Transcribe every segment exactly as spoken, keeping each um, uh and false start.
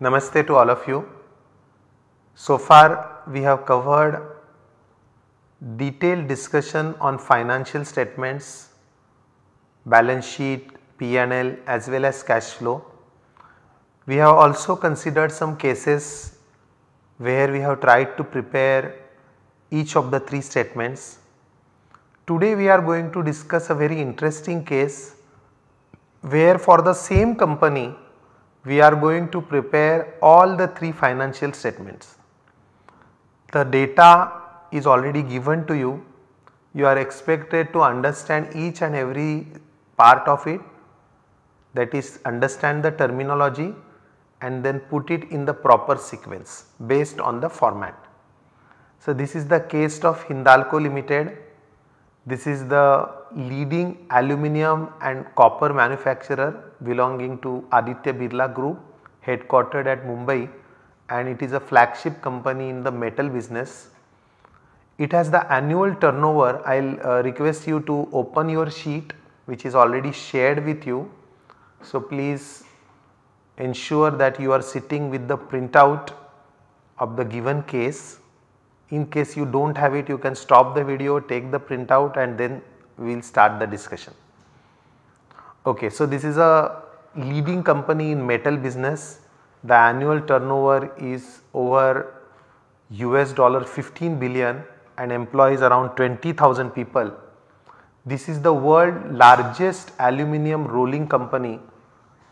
Namaste to all of you. So far we have covered detailed discussion on financial statements, balance sheet, P and L as well as cash flow. We have also considered some cases where we have tried to prepare each of the three statements. Today we are going to discuss a very interesting case where for the same company we are going to prepare all the three financial statements. The data is already given to you. You are expected to understand each and every part of it, that is understand the terminology and then put it in the proper sequence based on the format. So this is the case of Hindalco Limited. This is the leading aluminium and copper manufacturer belonging to Aditya Birla Group, headquartered at Mumbai, and it is a flagship company in the metal business. It has the annual turnover. I will uh, request you to open your sheet which is already shared with you. So please ensure that you are sitting with the printout of the given case. In case you do not have it, you can stop the video, take the printout and then we will start the discussion. Okay, so this is a leading company in metal business. The annual turnover is over U S dollar fifteen billion and employs around twenty thousand people. This is the world largest aluminium rolling company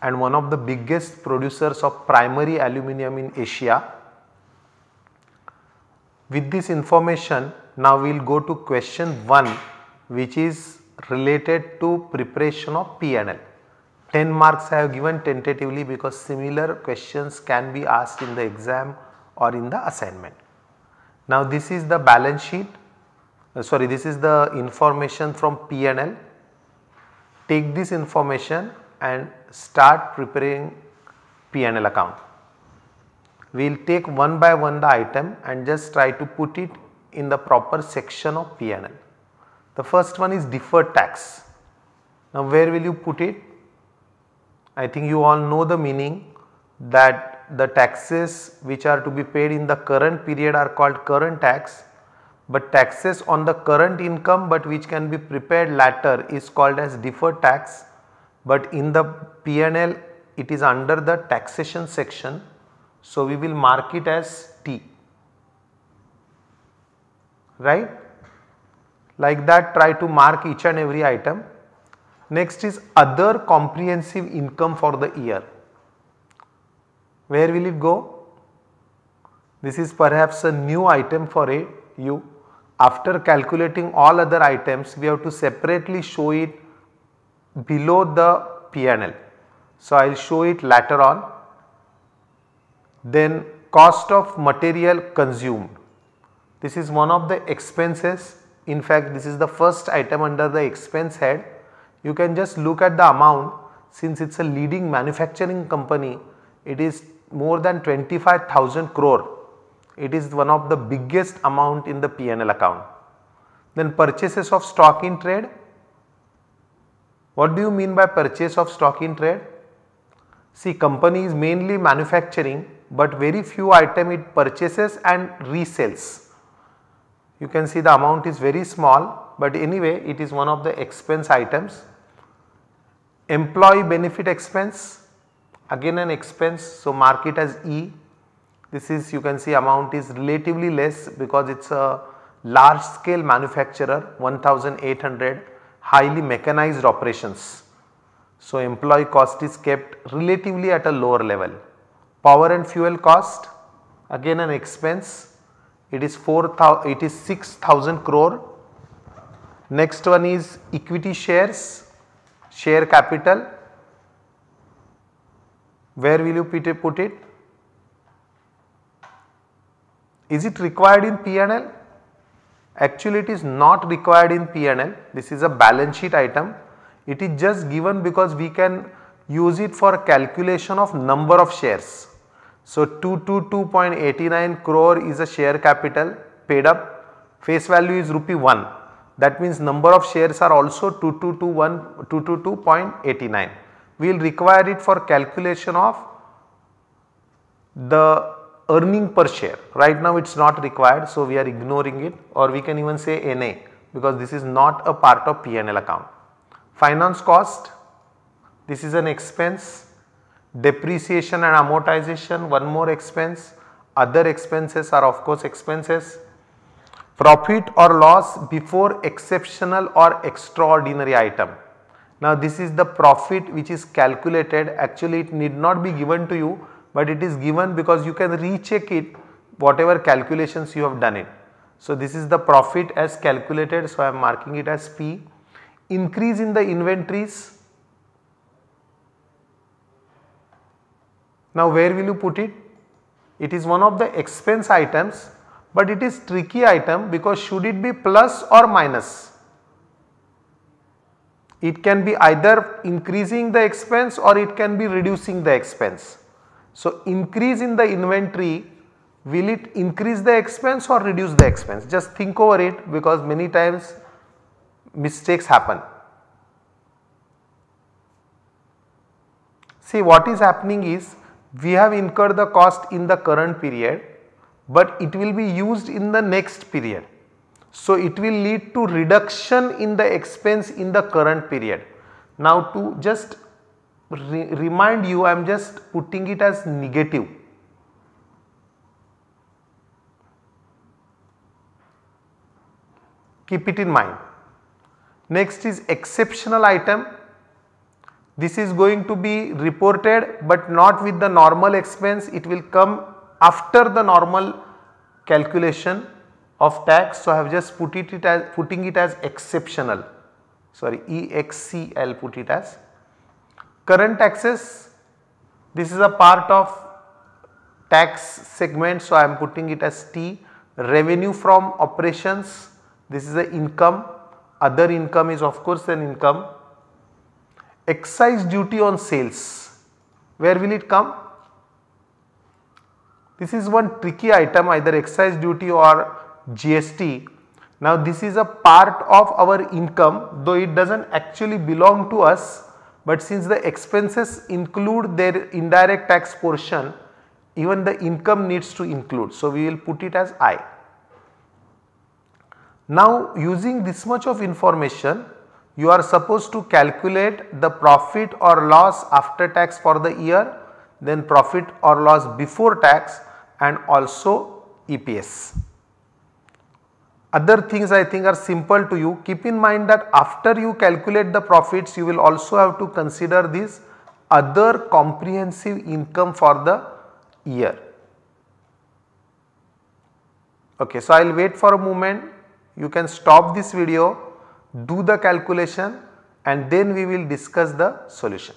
and one of the biggest producers of primary aluminium in Asia. With this information, now we will go to question one, which is related to preparation of P and L. ten marks I have given tentatively because similar questions can be asked in the exam or in the assignment. Now this is the balance sheet, uh, sorry this is the information from P and L. Take this information and start preparing P and L account. We will take one by one the item and just try to put it in the proper section of P and L. The first one is deferred tax. Now where will you put it? I think you all know the meaning, that the taxes which are to be paid in the current period are called current tax, but taxes on the current income but which can be prepared later is called as deferred tax, but in the P and L it is under the taxation section. So we will mark it as T, right? Like that, try to mark each and every item. Next is other comprehensive income for the year. Where will it go? This is perhaps a new item for a, you. After calculating all other items, we have to separately show it below the P and L. So I will show it later on. Then cost of material consumed. This is one of the expenses. In fact, this is the first item under the expense head. You can just look at the amount. Since it is a leading manufacturing company, it is more than twenty-five thousand crore. It is one of the biggest amount in the P and L account. Then purchases of stock in trade. What do you mean by purchase of stock in trade? See, company is mainly manufacturing, but very few item it purchases and resells. You can see the amount is very small, but anyway it is one of the expense items. Employee benefit expense, again an expense, so mark it as E. This is, you can see amount is relatively less because it is a large scale manufacturer, one thousand eight hundred highly mechanized operations. So employee cost is kept relatively at a lower level. Power and fuel cost, again an expense. It is six thousand crore. Next one is equity shares, share capital. Where will you put it? Is it required in P and L? Actually it is not required in P and L. This is a balance sheet item. It is just given because we can use it for calculation of number of shares. So two hundred twenty-two point eight nine crore is a share capital paid up, face value is rupee one. That means number of shares are also two hundred twenty-two point eight nine. We will require it for calculation of the earning per share. Right now it is not required, so we are ignoring it, or we can even say N A because this is not a part of P and L account. Finance cost, this is an expense. Depreciation and amortization, one more expense. Other expenses are of course expenses. Profit or loss before exceptional or extraordinary item. Now this is the profit which is calculated. Actually it need not be given to you, but it is given because you can recheck it whatever calculations you have done it. So this is the profit as calculated, so I am marking it as P. Increase in the inventories. Now where will you put it? It is one of the expense items, but it is tricky item because should it be plus or minus? It can be either increasing the expense or it can be reducing the expense. So increase in the inventory, will it increase the expense or reduce the expense? Just think over it because many times mistakes happen. See, what is happening is we have incurred the cost in the current period, but it will be used in the next period. So it will lead to reduction in the expense in the current period. Now to just re remind you, I am just putting it as negative. Keep it in mind. Next is exceptional item. This is going to be reported but not with the normal expense, it will come after the normal calculation of tax. So I have just put it, it as putting it as exceptional, sorry E X C I will put it as. Current taxes, this is a part of tax segment, so I am putting it as T. Revenue from operations, this is the income, other income is of course an income. Excise duty on sales, where will it come? This is one tricky item, either excise duty or G S T. Now this is a part of our income, though it does not actually belong to us, but since the expenses include their indirect tax portion, even the income needs to include. So we will put it as I. Now using this much of information, you are supposed to calculate the profit or loss after tax for the year, then profit or loss before tax, and also E P S. Other things I think are simple to you. Keep in mind that after you calculate the profits, you will also have to consider this other comprehensive income for the year. Okay, so I will wait for a moment. You can stop this video, do the calculation, and then we will discuss the solution.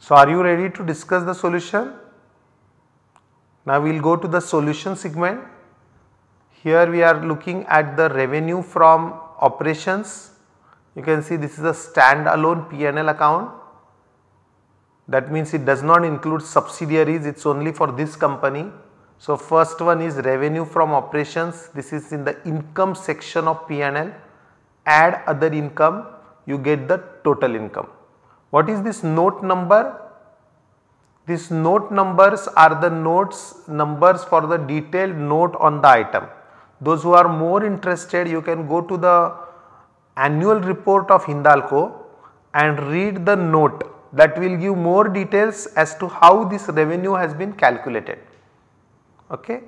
So are you ready to discuss the solution? Now we will go to the solution segment. Here we are looking at the revenue from operations. You can see this is a standalone P and L account. That means it does not include subsidiaries, it is only for this company. So first one is revenue from operations. This is in the income section of P and L. Add other income, you get the total income. What is this note number? These note numbers are the notes numbers for the detailed note on the item. Those who are more interested, you can go to the annual report of Hindalco and read the note that will give more details as to how this revenue has been calculated. Okay.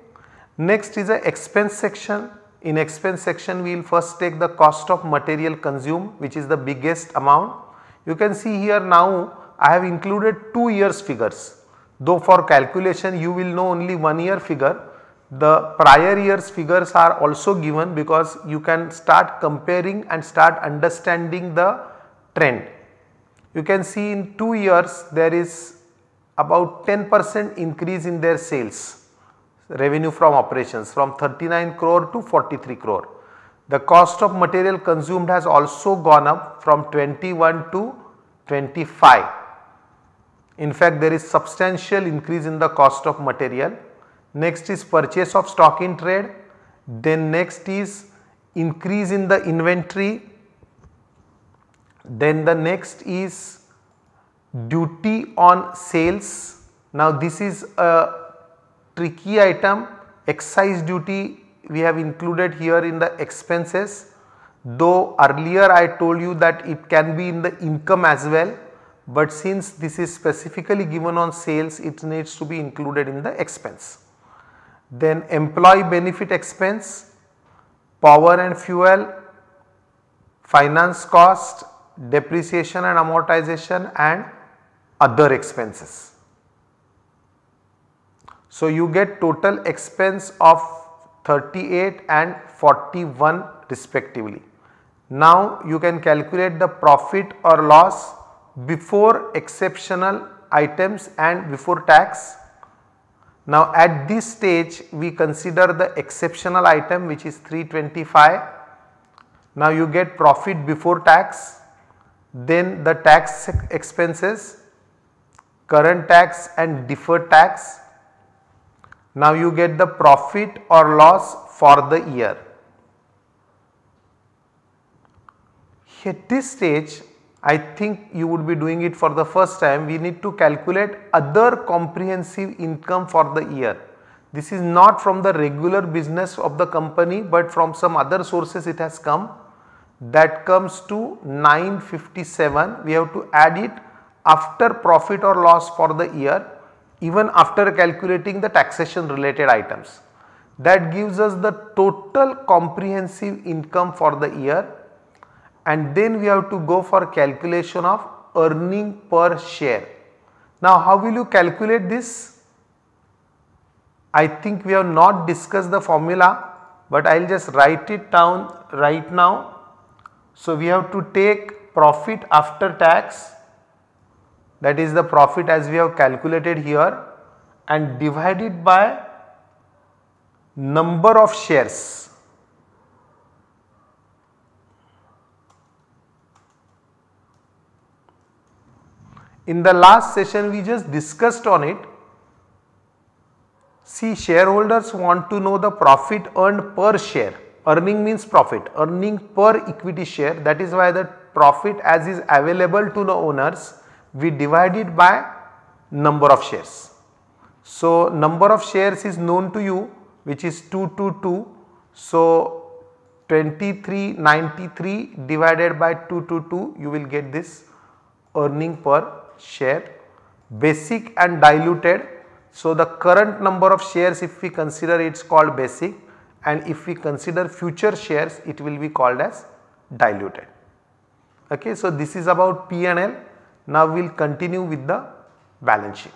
Next is a expense section. In expense section we will first take the cost of material consumed, which is the biggest amount. You can see here now I have included two years figures, though for calculation you will know only one year figure. The prior years figures are also given because you can start comparing and start understanding the trend. You can see in two years there is about ten percent increase in their sales, revenue from operations, from thirty-nine crore to forty-three crore. The cost of material consumed has also gone up from twenty-one to twenty-five. In fact, there is substantial increase in the cost of material. Next is purchase of stock in trade, then next is increase in the inventory, then the next is duty on sales. Now this is a tricky item. Excise duty we have included here in the expenses, though earlier I told you that it can be in the income as well, but since this is specifically given on sales it needs to be included in the expense. Then employee benefit expense, power and fuel, finance cost, depreciation and amortization and other expenses. So you get total expense of thirty-eight and forty-one respectively. Now you can calculate the profit or loss before exceptional items and before tax. Now at this stage we consider the exceptional item, which is three twenty-five. Now you get profit before tax, then the tax expenses, current tax and deferred tax. Now you get the profit or loss for the year. At this stage I think you would be doing it for the first time, we need to calculate other comprehensive income for the year. This is not from the regular business of the company, but from some other sources it has come. That comes to nine fifty-seven. We have to add it after profit or loss for the year, even after calculating the taxation related items. That gives us the total comprehensive income for the year. And then we have to go for calculation of earning per share. Now how will you calculate this? I think we have not discussed the formula, but I will just write it down right now. So we have to take profit after tax, that is the profit as we have calculated here, and divide it by number of shares. In the last session we just discussed on it. See, shareholders want to know the profit earned per share. Earning means profit, earning per equity share. That is why the profit as is available to the owners we divide it by number of shares. So number of shares is known to you, which is two hundred twenty-two. So twenty-three ninety-three divided by two hundred twenty-two, you will get this earning per share, basic and diluted. So the current number of shares, if we consider, it is called basic, and if we consider future shares it will be called as diluted. Okay, so this is about P and L. Now we will continue with the balance sheet.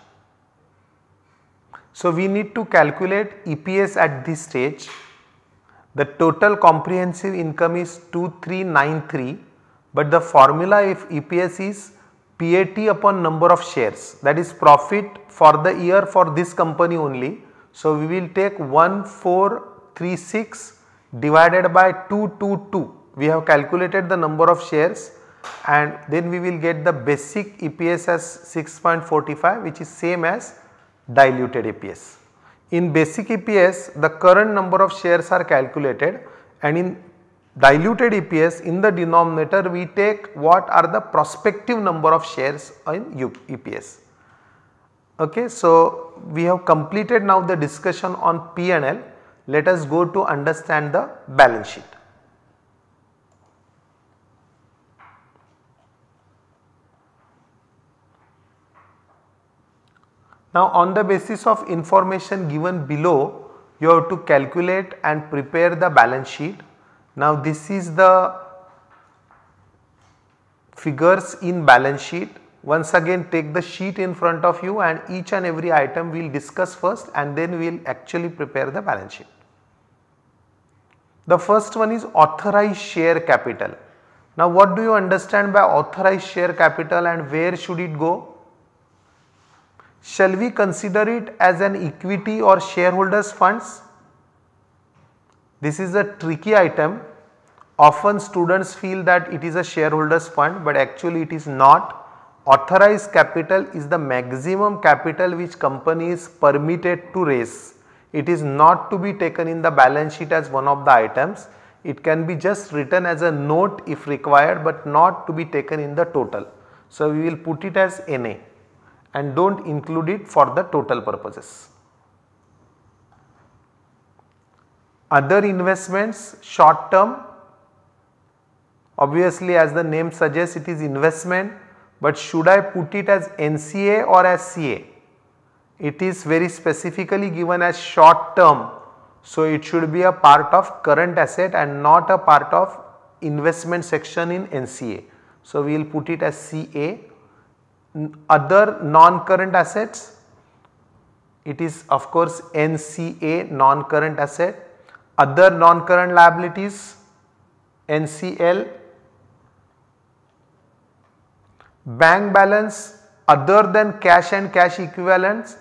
So we need to calculate E P S at this stage. The total comprehensive income is two three nine three, but the formula if E P S is P A T upon number of shares, that is profit for the year for this company only. So we will take one four three six divided by two hundred twenty-two. We have calculated the number of shares, and then we will get the basic E P S as six point four five, which is same as diluted E P S. In basic E P S the current number of shares are calculated, and in diluted E P S in the denominator we take what are the prospective number of shares in E P S. Okay, so we have completed now the discussion on P and L. Let us go to understand the balance sheet. Now on the basis of information given below, you have to calculate and prepare the balance sheet. Now this is the figures in balance sheet. Once again take the sheet in front of you and each and every item we will discuss first and then we will actually prepare the balance sheet. The first one is authorized share capital. Now what do you understand by authorized share capital and where should it go? Shall we consider it as an equity or shareholders funds? This is a tricky item. Often students feel that it is a shareholders fund, but actually it is not. Authorized capital is the maximum capital which company is permitted to raise. It is not to be taken in the balance sheet as one of the items. It can be just written as a note if required, but not to be taken in the total. So we will put it as N A. And do not include it for the total purposes. Other investments, short term, obviously as the name suggests it is investment, but should I put it as N C A or as C A? It is very specifically given as short term, so it should be a part of current asset and not a part of investment section in N C A. So we will put it as C A. Other non-current assets, it is of course N C A non-current asset, other non-current liabilities N C L, bank balance other than cash and cash equivalents,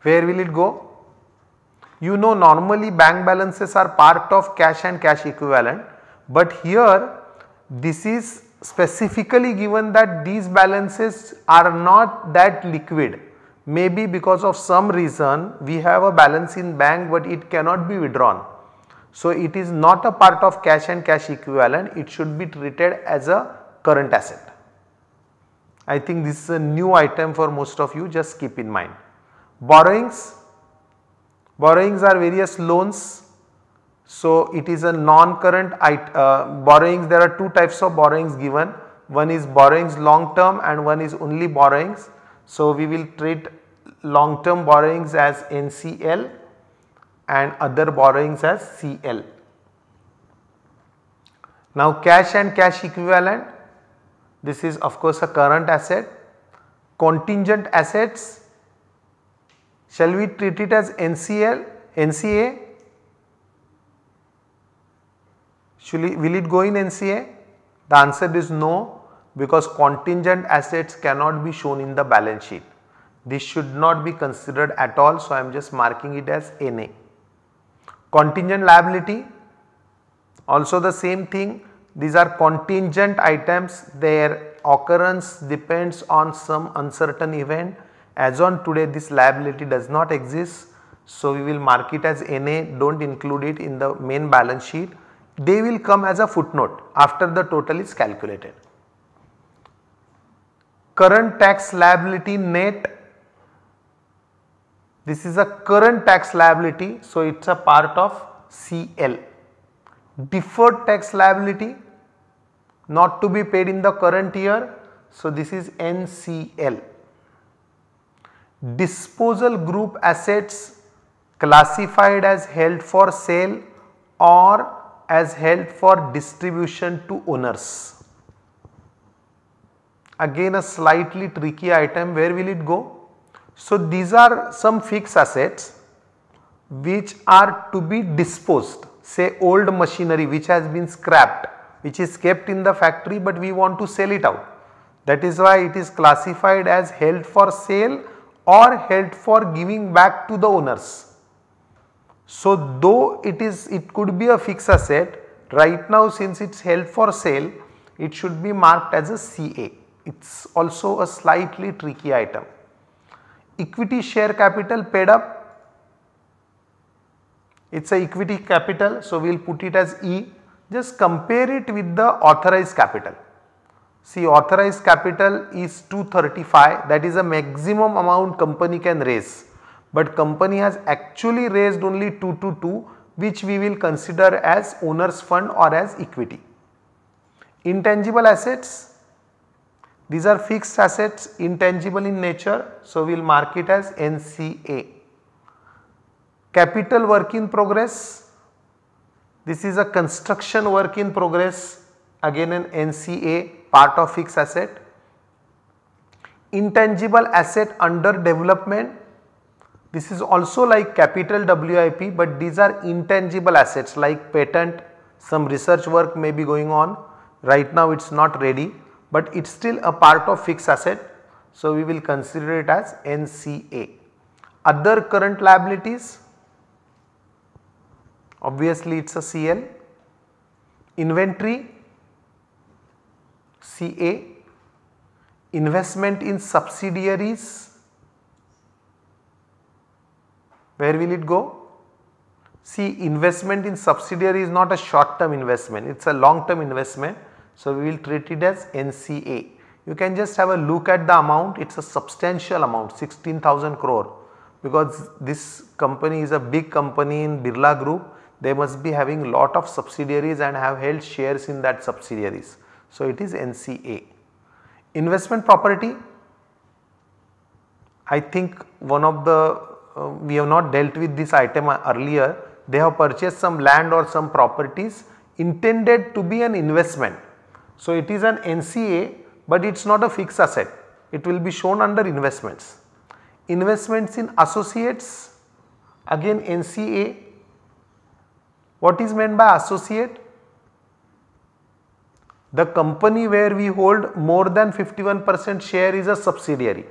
where will it go? You know, normally bank balances are part of cash and cash equivalent, but here this is specifically given that these balances are not that liquid. Maybe because of some reason we have a balance in bank but it cannot be withdrawn. So it is not a part of cash and cash equivalent, it should be treated as a current asset. I think this is a new item for most of you, just keep in mind. Borrowings, borrowings are various loans. So it is a non-current uh, borrowings. There are two types of borrowings given, one is borrowings long term and one is only borrowings. So we will treat long term borrowings as N C L and other borrowings as C L. Now cash and cash equivalent, this is of course a current asset. Contingent assets, shall we treat it as N C L, N C A? Should it, will it go in N C A? The answer is no, because contingent assets cannot be shown in the balance sheet. This should not be considered at all, so I am just marking it as N A. Contingent liability, also the same thing, these are contingent items, their occurrence depends on some uncertain event. As on today this liability does not exist, so we will mark it as N A, do not include it in the main balance sheet. They will come as a footnote after the total is calculated. Current tax liability net, this is a current tax liability, so it is a part of C L. Deferred tax liability, not to be paid in the current year, so this is N C L. Disposal group assets classified as held for sale or as held for distribution to owners. Again a slightly tricky item, where will it go? So these are some fixed assets which are to be disposed, say old machinery which has been scrapped, which is kept in the factory but we want to sell it out. That is why it is classified as held for sale or held for giving back to the owners. So though it is, it could be a fixed asset, right now since it is held for sale, it should be marked as a C A. It is also a slightly tricky item. Equity share capital paid up, it is a equity capital, so we will put it as E. Just compare it with the authorized capital. See, authorized capital is two thirty-five, that is a maximum amount company can raise. But company has actually raised only two to two, which we will consider as owner's fund or as equity. Intangible assets, These are fixed assets, intangible in nature, so we will mark it as N C A. Capital work in progress, this is a construction work in progress, again an N C A, part of fixed asset. Intangible asset under development, this is also like capital W I P, but these are intangible assets like patent, some research work may be going on, right now it is not ready, but it is still a part of fixed asset. So, we will consider it as N C A. Other current liabilities, obviously it is a C L, inventory C A, investment in subsidiaries, where will it go? See, investment in subsidiary is not a short term investment, it is a long term investment. So, we will treat it as N C A. You can just have a look at the amount, it is a substantial amount, sixteen thousand crore, because this company is a big company in Birla Group, they must be having lot of subsidiaries and have held shares in that subsidiaries. So, it is N C A. Investment property, I think one of the, uh, we have not dealt with this item earlier, they have purchased some land or some properties intended to be an investment. So, it is an N C A, but it is not a fixed asset, it will be shown under investments. Investments in associates, again N C A. What is meant by associate? The company where we hold more than fifty-one percent share is a subsidiary.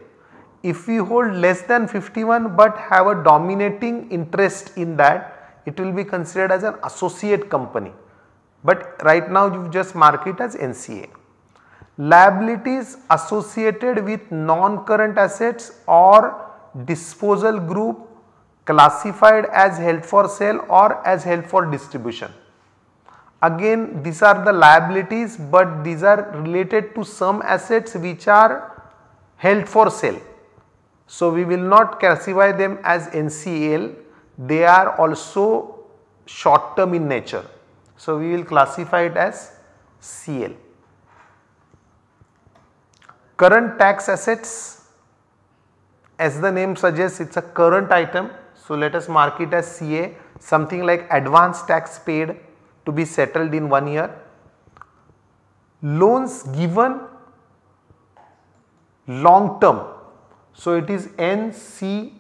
If we hold less than fifty-one but have a dominating interest in that, it will be considered as an associate company. But right now you just mark it as N C A. Liabilities associated with non-current assets or disposal group classified as held for sale or as held for distribution. Again, these are the liabilities, but these are related to some assets which are held for sale. So, we will not classify them as N C L, they are also short term in nature. So, we will classify it as C L. Current tax assets, as the name suggests, it is a current item. So, let us mark it as C A, something like advance tax paid to be settled in one year. Loans given long term, so it is N C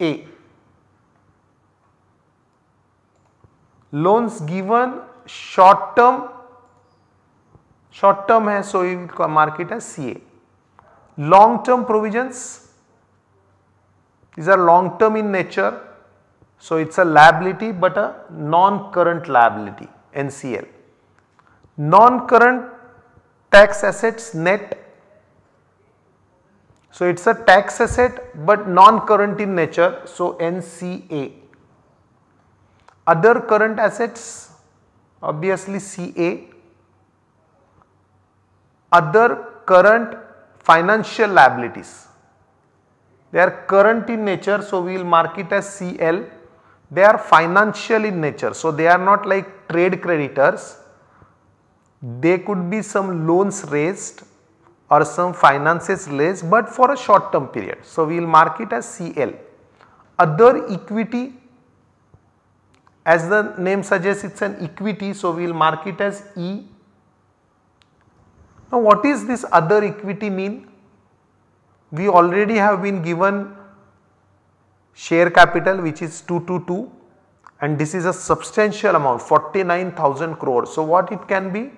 A. Loans given short term, short term hai, so we will mark it as C A. Long term provisions, these are long term in nature. So, it is a liability but a non-current liability, N C L. Non-current tax assets net, so it is a tax asset but non-current in nature, so N C A. Other current assets, obviously C A. Other current financial liabilities, they are current in nature, so we will mark it as C L. They are financial in nature, so they are not like trade creditors, they could be some loans raised or some finances raised but for a short term period. So, we will mark it as C L. Other equity, as the name suggests it is an equity, so we will mark it as E. Now, what is this other equity mean? We already have been given share capital which is two hundred twenty-two, and this is a substantial amount, forty-nine thousand crore. So, what it can be?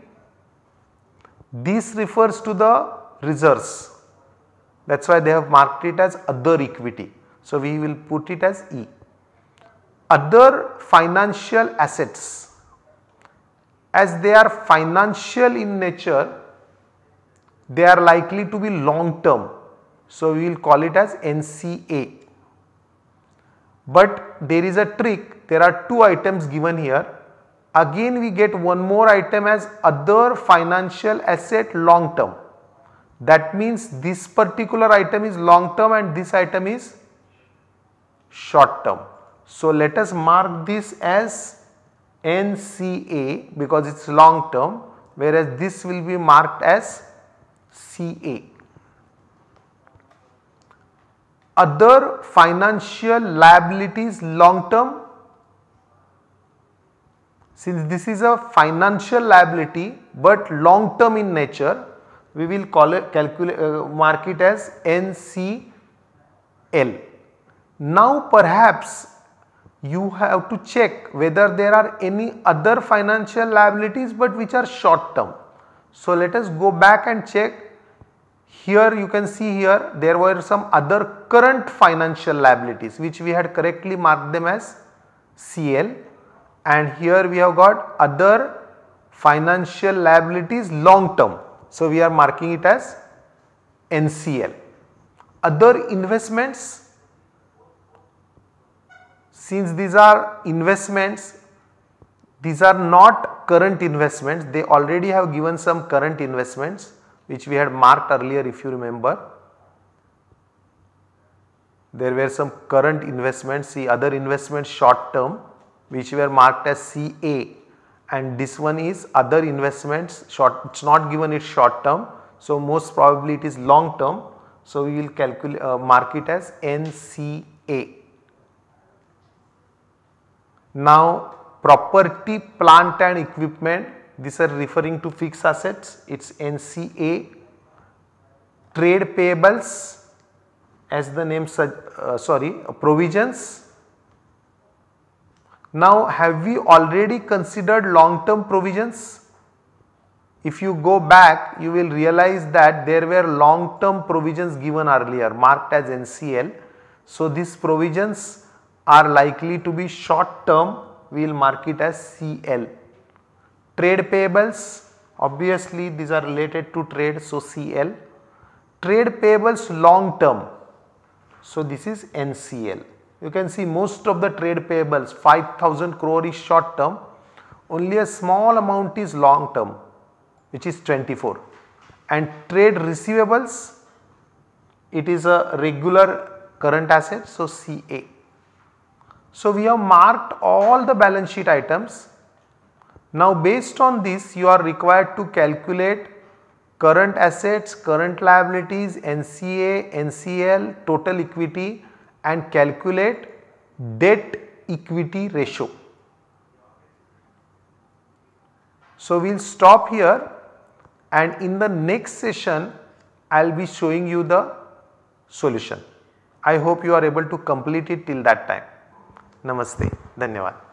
This refers to the reserves, that is why they have marked it as other equity. So, we will put it as E. Other financial assets, as they are financial in nature, they are likely to be long term. So, we will call it as N C A. But there is a trick, there are two items given here, again we get one more item as other financial asset long term. That means this particular item is long term and this item is short term. So, let us mark this as N C A because it is long term, whereas this will be marked as C A. other financial liabilities long term. Since this is a financial liability but long term in nature, we will call it calculate uh, mark it as N C L. Now perhaps you have to check whether there are any other financial liabilities but which are short term. So let us go back and check. Here you can see here there were some other current financial liabilities which we had correctly marked them as C L, and here we have got other financial liabilities long term. So we are marking it as N C L. Other investments, since these are investments, these are not current investments, they already have given some current investments which we had marked earlier. If you remember, there were some current investments, see other investments short term which were marked as C A, and this one is other investments short, it is not given it short term, so most probably it is long term. So we will calculate uh, mark it as N C A. Now property, plant and equipment, these are referring to fixed assets, it is N C A. Trade payables, as the name uh, sorry provisions. Now have we already considered long term provisions? If you go back you will realize that there were long term provisions given earlier marked as N C L. So these provisions are likely to be short term, we will mark it as C L. Trade payables, obviously these are related to trade, so C L. Trade payables long term, so this is N C L. You can see most of the trade payables five thousand crore is short term, only a small amount is long term which is twenty-four, and trade receivables, it is a regular current asset, so C A. So we have marked all the balance sheet items. Now based on this you are required to calculate current assets, current liabilities, N C A, N C L, total equity, and calculate debt equity ratio. So we will stop here, and in the next session I will be showing you the solution. I hope you are able to complete it till that time. Namaste. Dhanyawad.